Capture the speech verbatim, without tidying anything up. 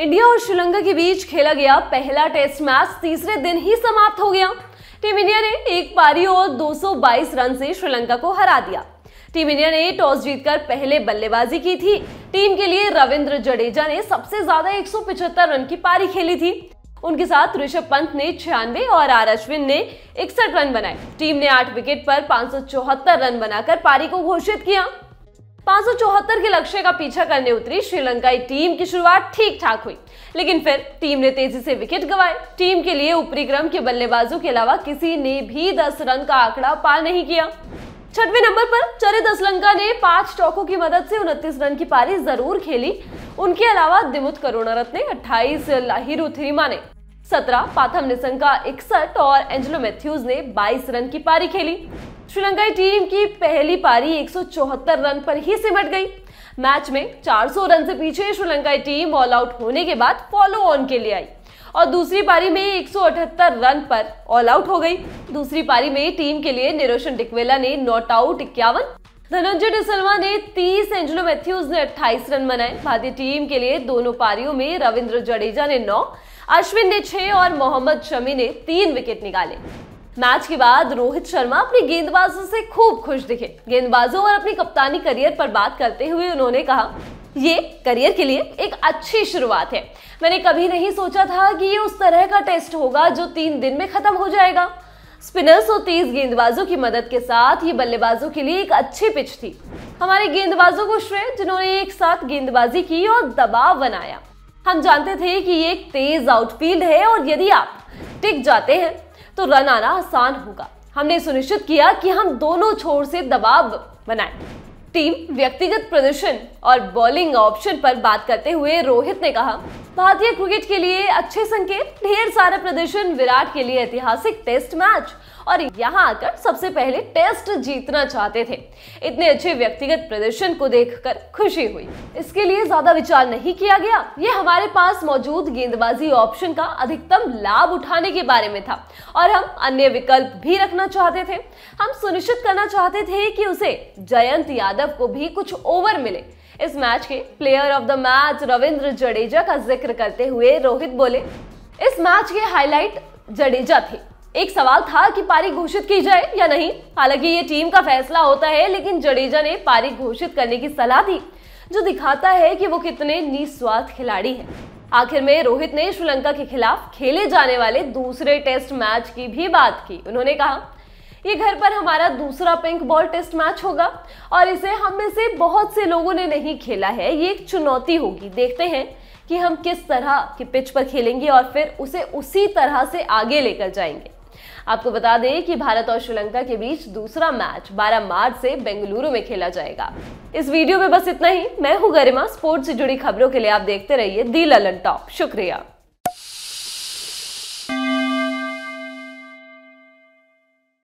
India और श्रीलंका के बीच खेला गया पहला टेस्ट मैच तीसरे दिन ही समाप्त हो गया। टीम इंडिया ने एक पारी और दो सौ बाईस रन से श्रीलंका को हरा दिया। टीम इंडिया ने टॉस जीतकर पहले बल्लेबाजी की थी। टीम के लिए रविंद्र जडेजा ने सबसे ज्यादा एक सौ पचहत्तर रन की पारी खेली थी। उनके साथ ऋषभ पंत ने छियानवे और आर अश्विन ने इकसठ रन बनाए। टीम ने आठ विकेट पर पाँच सौ चौहत्तर रन बनाकर पारी को घोषित किया। पाँच सौ चौहत्तर के लक्ष्य का पीछा करने उतरी श्रीलंकाई टीम की शुरुआत ठीक ठाक हुई, लेकिन फिर टीम ने तेजी से विकेट गंवाए। टीम के लिए ऊपरी क्रम के बल्लेबाजों के अलावा किसी ने भी दस रन का आंकड़ा पार नहीं किया। छठवें नंबर पर चरित श्रीलंका ने पांच चौकों की मदद से उनतीस रन की पारी जरूर खेली। उनके अलावा दिमुथ करुणारत्ने ने अट्ठाईस, लाहिरू थिरिमा ने सत्रह, पाथम निसंका इकसठ और एंजेलो मैथ्यूज ने बाईस रन की पारी खेली। श्रीलंकाई टीम की पहली पारी एक सौ चौहत्तर रन पर ही सिमट गई। मैच में चार सौ रन से पीछे श्रीलंकाई टीम ऑल आउट होने के बाद फॉलो ऑन के लिए आई और दूसरी पारी में एक सौ अठहत्तर रन पर ऑल आउट हो गई। दूसरी पारी में टीम के लिए निरोशन डिकवेला ने नॉट आउट इक्यावन, धनंजय डिसल्वा ने तीस, एंजेलो मैथ्यूज ने अट्ठाईस रन बनाए। भारतीय टीम के लिए दोनों पारियों में रविंद्र जडेजा ने नौ, अश्विन ने छह और मोहम्मद शमी ने तीन विकेट निकाले। मैच के बाद रोहित शर्मा अपने गेंदबाजों से खूब खुश दिखे। गेंदबाजों और अपनी कप्तानी करियर पर बात करते हुए उन्होंने कहा, ये करियर के लिए एक अच्छी शुरुआत है। मैंने कभी नहीं सोचा था कि ये उस तरह का टेस्ट होगा जो तीन दिन में खत्म हो जाएगा। स्पिनर्स और तेज गेंदबाजों की मदद के साथ ये बल्लेबाजों के लिए एक अच्छी पिच थी। हमारे गेंदबाजों को श्रेय जिन्होंने एक साथ गेंदबाजी की और दबाव बनाया। हम जानते थे कि ये एक तेज आउटफील्ड है और यदि आप टिक जाते हैं तो रन आना आसान होगा। हमने सुनिश्चित किया कि हम दोनों छोर से दबाव बनाएं। टीम व्यक्तिगत प्रदर्शन और बॉलिंग ऑप्शन पर बात करते हुए रोहित ने कहा, भारतीय क्रिकेट के लिए अच्छे संकेत, ढेर सारा प्रदर्शन, विराट के लिए ऐतिहासिक टेस्ट मैच और यहाँ आकर सबसे पहले टेस्ट जीतना चाहते थे। इतने अच्छे व्यक्तिगत प्रदर्शन को देखकर खुशी हुई। इसके लिए ज्यादा विचार नहीं किया गया। ये हमारे पास मौजूद गेंदबाजी ऑप्शन का अधिकतम लाभ उठाने के बारे में था और हम अन्य विकल्प भी रखना चाहते थे। हम सुनिश्चित करना चाहते थे कि उसे जयंत यादव को भी कुछ ओवर मिले। इस मैच के player of the match Ravindra Jadeja का जिक्र करते हुए रोहित बोले, इस मैच के हाईलाइट जडेजा थे। एक सवाल था कि पारी घोषित की जाए या नहीं। हालांकि ये टीम का फैसला होता है, लेकिन जडेजा ने पारी घोषित करने की सलाह दी, जो दिखाता है कि वो कितने निस्वार्थ खिलाड़ी हैं। आखिर में रोहित ने श्रीलंका के खिलाफ खेले जाने वाले दूसरे टेस्ट मैच की भी बात की। उन्होंने कहा, ये घर पर हमारा दूसरा पिंक बॉल टेस्ट मैच होगा और इसे हम में से बहुत से लोगों ने नहीं खेला है। ये एक चुनौती होगी। देखते हैं कि हम किस तरह की पिच पर खेलेंगे और फिर उसे उसी तरह से आगे लेकर जाएंगे। आपको बता दें कि भारत और श्रीलंका के बीच दूसरा मैच बारह मार्च से बेंगलुरु में खेला जाएगा। इस वीडियो में बस इतना ही। मैं हूँ गरिमा। स्पोर्ट्स से जुड़ी खबरों के लिए आप देखते रहिए दी ललन टॉप। शुक्रिया।